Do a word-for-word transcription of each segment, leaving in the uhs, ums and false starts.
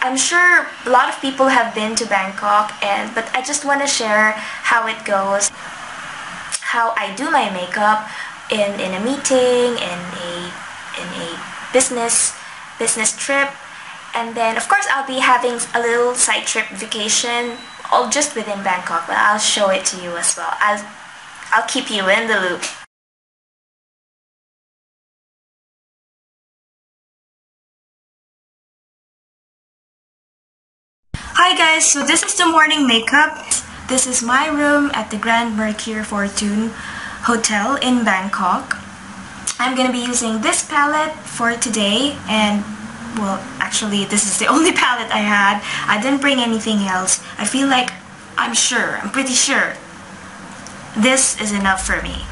I'm sure a lot of people have been to Bangkok, and but I just want to share how it goes, how I do my makeup in, in a meeting, in a, in a business, business trip, and then of course I'll be having a little side trip vacation, all just within Bangkok, but I'll show it to you as well. I'll, I'll keep you in the loop. Hi guys, so this is the morning makeup. This is my room at the Grand Mercure Fortune Hotel in Bangkok. I'm gonna be using this palette for today, and well, actually this is the only palette I had. I didn't bring anything else. I feel like, I'm sure, I'm pretty sure this is enough for me.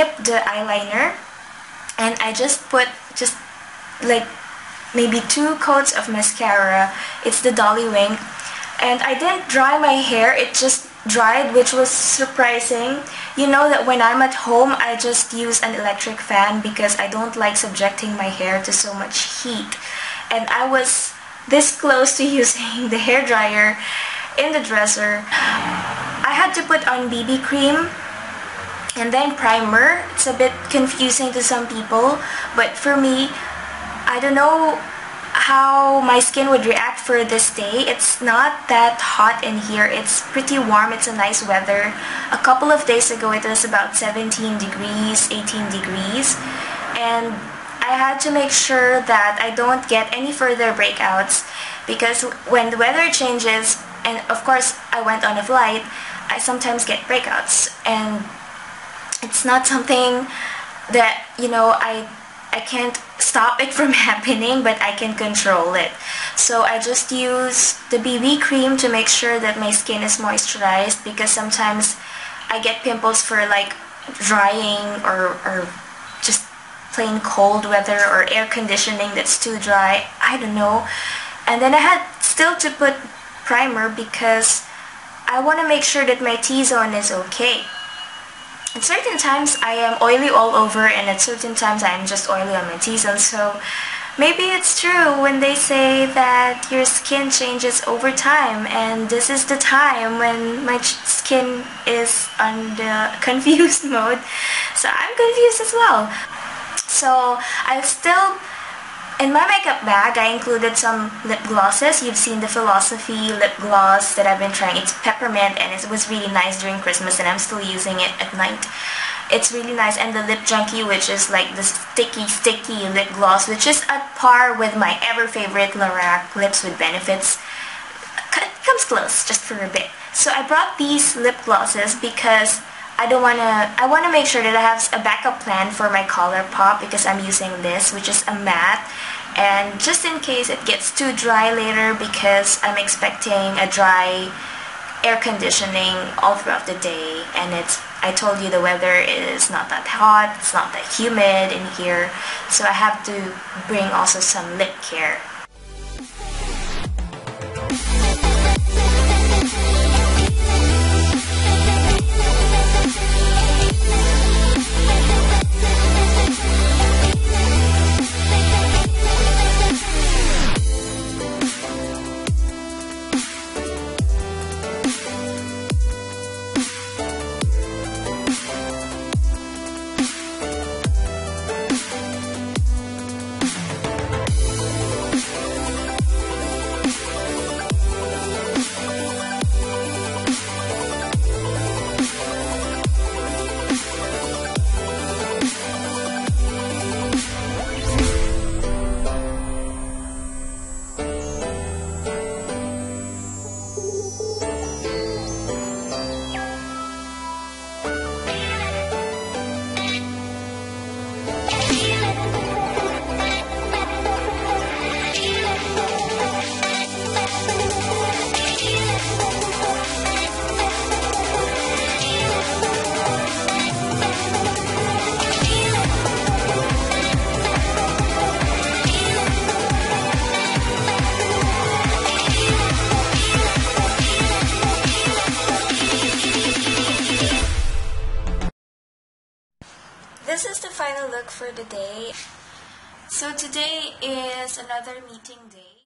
skipped the eyeliner and I just put just like maybe two coats of mascara. It's the Dolly Wink. And I didn't dry my hair, it just dried, which was surprising. You know that when I'm at home, I just use an electric fan because I don't like subjecting my hair to so much heat. And I was this close to using the hairdryer in the dresser. I had to put on B B cream and then primer. It's a bit confusing to some people, but for me, I don't know how my skin would react for this day. It's not that hot in here. It's pretty warm. It's a nice weather. A couple of days ago, it was about seventeen degrees, eighteen degrees. And I had to make sure that I don't get any further breakouts because when the weather changes, and of course, I went on a flight, I sometimes get breakouts. And it's not something that, you know, I... I can't stop it from happening, but I can control it. So I just use the B B cream to make sure that my skin is moisturized because sometimes I get pimples for like drying or, or just plain cold weather or air conditioning that's too dry. I don't know. And then I had still to put primer because I want to make sure that my T-zone is okay. At certain times, I am oily all over, and at certain times, I am just oily on my T-zone. So maybe it's true when they say that your skin changes over time, and this is the time when my skin is on the confused mode. So I'm confused as well. So I'll still, in my makeup bag, I included some lip glosses. You've seen the Philosophy lip gloss that I've been trying. It's peppermint and it was really nice during Christmas and I'm still using it at night. It's really nice. And the Lip Junkie, which is like the sticky, sticky lip gloss, which is at par with my ever-favorite Lorac Lips with Benefits. It comes close, just for a bit. So I brought these lip glosses because I don't wanna, I wanna make sure that I have a backup plan for my ColourPop because I'm using this, which is a matte, and just in case it gets too dry later because I'm expecting a dry air conditioning all throughout the day, and it's, I told you the weather is not that hot, it's not that humid in here, so I have to bring also some lip care. This is the final look for the day. So today is another meeting day.